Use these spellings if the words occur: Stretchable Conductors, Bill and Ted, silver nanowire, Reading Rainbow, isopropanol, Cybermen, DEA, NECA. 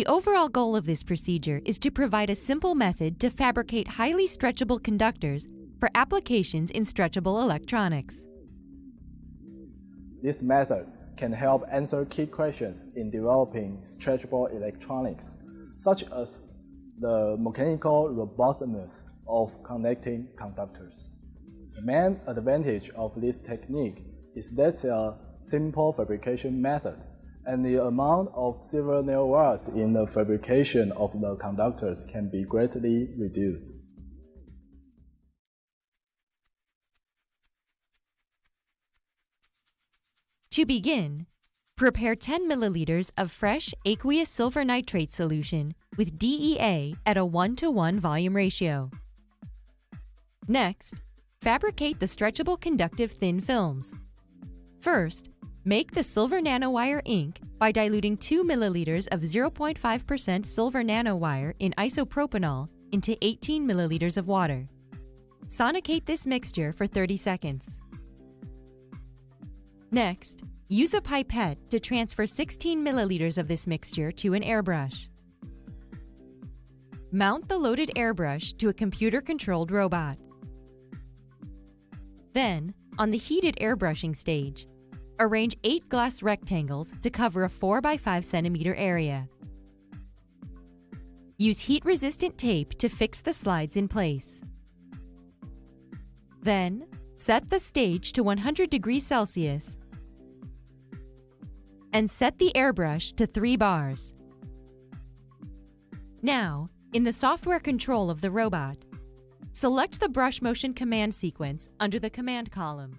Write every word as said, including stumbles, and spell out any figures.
The overall goal of this procedure is to provide a simple method to fabricate highly stretchable conductors for applications in stretchable electronics. This method can help answer key questions in developing stretchable electronics, such as the mechanical robustness of connecting conductors. The main advantage of this technique is that it's a simple fabrication method, and the amount of silver nail wires in the fabrication of the conductors can be greatly reduced. To begin, prepare ten milliliters of fresh aqueous silver nitrate solution with D E A at a one to one volume ratio. Next, fabricate the stretchable conductive thin films. First, make the silver nanowire ink by diluting two milliliters of zero point five percent silver nanowire in isopropanol into eighteen milliliters of water. Sonicate this mixture for thirty seconds. Next, use a pipette to transfer sixteen milliliters of this mixture to an airbrush. Mount the loaded airbrush to a computer-controlled robot. Then, on the heated airbrushing stage, arrange eight glass rectangles to cover a four by five centimeter area. Use heat-resistant tape to fix the slides in place. Then, set the stage to one hundred degrees Celsius and set the airbrush to three bars. Now, in the software control of the robot, select the brush motion command sequence under the command column.